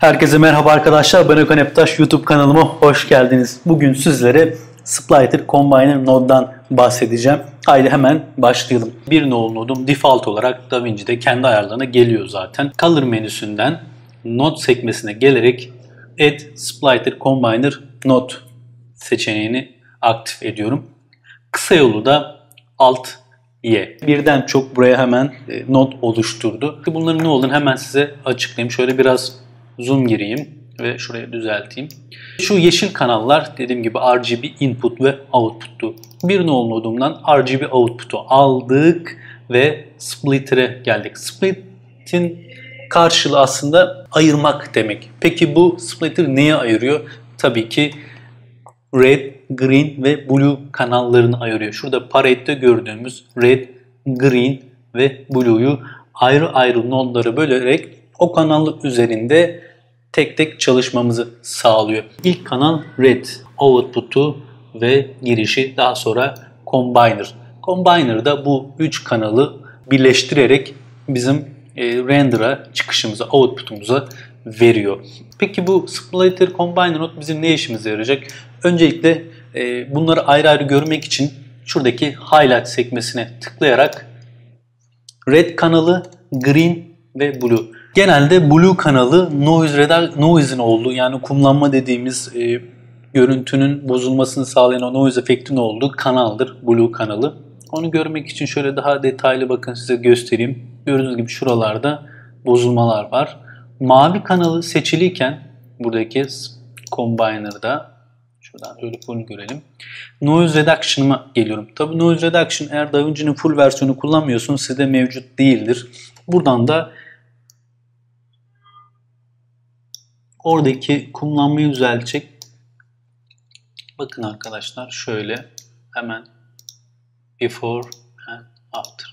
Herkese merhaba arkadaşlar, ben Okan Heptaş, YouTube kanalıma hoş geldiniz. Bugün sizlere Splitter Combiner Node'dan bahsedeceğim. Haydi hemen başlayalım. Bir nolu nodum default olarak DaVinci'de kendi ayarlarına geliyor zaten. Color menüsünden Node sekmesine gelerek Add Splitter Combiner Node seçeneğini aktif ediyorum. Kısa yolu da Alt Y. Birden çok buraya hemen node oluşturdu. Bunların ne olduğunu hemen size açıklayayım. Şöyle biraz zoom gireyim ve şuraya düzelteyim. Şu yeşil kanallar dediğim gibi RGB input ve output'tu. Bir nolu nodumdan RGB output'u aldık ve splitter'e geldik. Split'in karşılığı aslında ayırmak demek. Peki bu splitter neye ayırıyor? Tabii ki red, green ve blue kanallarını ayırıyor. Şurada parade'de gördüğümüz red, green ve blue'yu ayrı ayrı nodlara bölerek o kanal üzerinde tek tek çalışmamızı sağlıyor. İlk kanal red, output'u ve girişi, daha sonra combiner. Combiner'da bu üç kanalı birleştirerek bizim render'a çıkışımıza, output'umuza veriyor. Peki bu Splitter Combiner Node bizim ne işimize yarayacak? Öncelikle bunları ayrı ayrı görmek için şuradaki highlight sekmesine tıklayarak red kanalı, green ve blue. Genelde blue kanalı noise'in olduğu, yani kumlanma dediğimiz görüntünün bozulmasını sağlayan o noise efektinin olduğu kanaldır blue kanalı. Onu görmek için şöyle daha detaylı bakın size göstereyim. Gördüğünüz gibi şuralarda bozulmalar var. Mavi kanalı seçiliyken buradaki combiner'da şuradan şöyle bunu görelim. Noise reduction'ıma geliyorum. Tabii noise reduction eğer DaVinci'nin full versiyonu kullanmıyorsunuz sizde mevcut değildir. Buradan da oradaki kumlanmayı düzeltecek. Bakın arkadaşlar şöyle hemen before and after.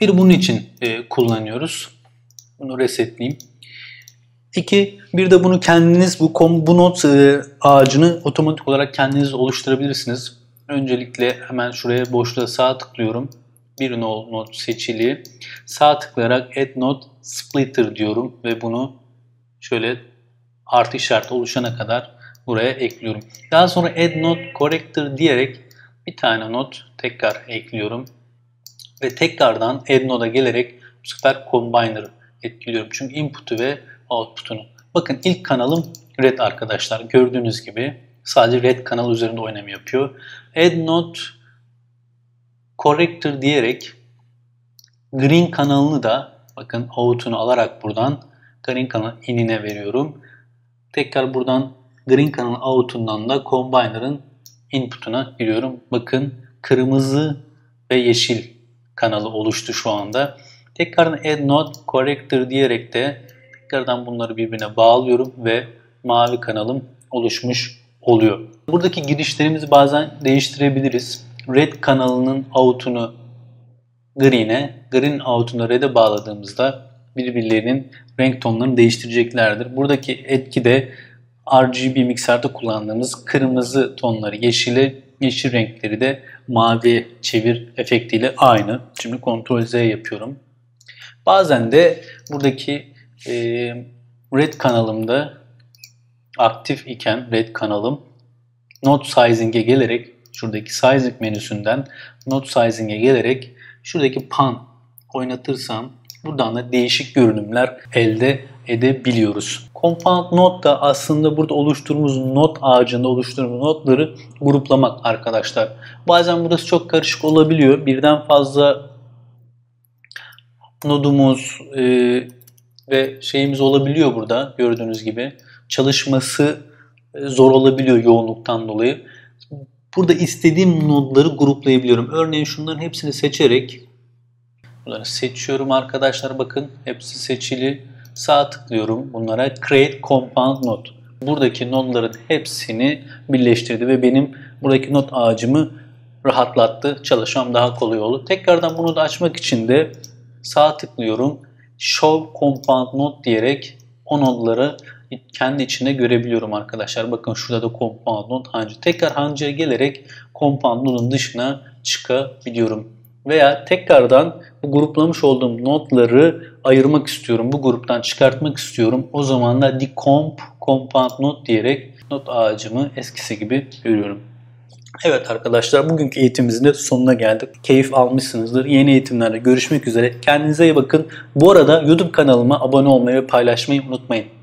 Bir bunun için kullanıyoruz. Bunu resetleyeyim. İki, bir de bunu kendiniz bu not ağacını otomatik olarak kendiniz oluşturabilirsiniz. Öncelikle hemen şuraya boşluğa sağ tıklıyorum. Bir node seçili. Sağ tıklayarak Add Node Splitter diyorum ve bunu şöyle artı işareti oluşana kadar buraya ekliyorum. Daha sonra Add Node Corrector diyerek bir tane not tekrar ekliyorum. Ve tekrardan Add Node'a gelerek bu sefer Combiner'ı etkiliyorum. Çünkü input'u ve output'unu. Bakın ilk kanalım red arkadaşlar. Gördüğünüz gibi sadece red kanal üzerinde oynama yapıyor. Add Node Corrector diyerek green kanalını da bakın out'unu alarak buradan green kanal in'ine veriyorum. Tekrar buradan green kanalın out'undan da combiner'ın input'una giriyorum. Bakın kırmızı ve yeşil kanalı oluştu şu anda. Tekrardan add node corrector diyerek de tekrardan bunları birbirine bağlıyorum ve mavi kanalım oluşmuş oluyor. Buradaki girişlerimizi bazen değiştirebiliriz. Red kanalının out'unu green'e, green out'unu red'e bağladığımızda birbirlerinin renk tonlarını değiştireceklerdir. Buradaki etki de RGB mikserde kullandığımız kırmızı tonları yeşile, yeşil renkleri de maviye çevir efektiyle aynı. Şimdi Ctrl Z yapıyorum. Bazen de buradaki red kanalımda aktif iken red kanalım node sizing'e gelerek şuradaki sizing menüsünden node sizing'e gelerek şuradaki pan oynatırsam buradan da değişik görünümler elde edebiliyoruz. Compound Node da aslında burada oluşturduğumuz node ağacında oluşturduğumuz nodları gruplamak arkadaşlar. Bazen burası çok karışık olabiliyor. Birden fazla nodumuz ve şeyimiz olabiliyor burada gördüğünüz gibi. Çalışması zor olabiliyor yoğunluktan dolayı. Burada istediğim nodları gruplayabiliyorum. Örneğin şunların hepsini seçerek bunları seçiyorum arkadaşlar. Bakın hepsi seçili. Sağ tıklıyorum bunlara. Create Compound Node. Buradaki nodların hepsini birleştirdi ve benim buradaki not ağacımı rahatlattı. Çalışmam daha kolay oldu. Tekrardan bunu da açmak için de sağ tıklıyorum. Show Compound Node diyerek o nodları kendi içinde görebiliyorum arkadaşlar. Bakın şurada da compound node hancı. Tekrar hancıya gelerek compound node'un dışına çıkabiliyorum. Veya tekrardan bu gruplamış olduğum nodları ayırmak istiyorum. Bu gruptan çıkartmak istiyorum. O zaman da decomp compound node diyerek not ağacımı eskisi gibi görüyorum. Evet arkadaşlar, bugünkü eğitimimizin de sonuna geldik. Keyif almışsınızdır. Yeni eğitimlerde görüşmek üzere. Kendinize iyi bakın. Bu arada YouTube kanalıma abone olmayı ve paylaşmayı unutmayın.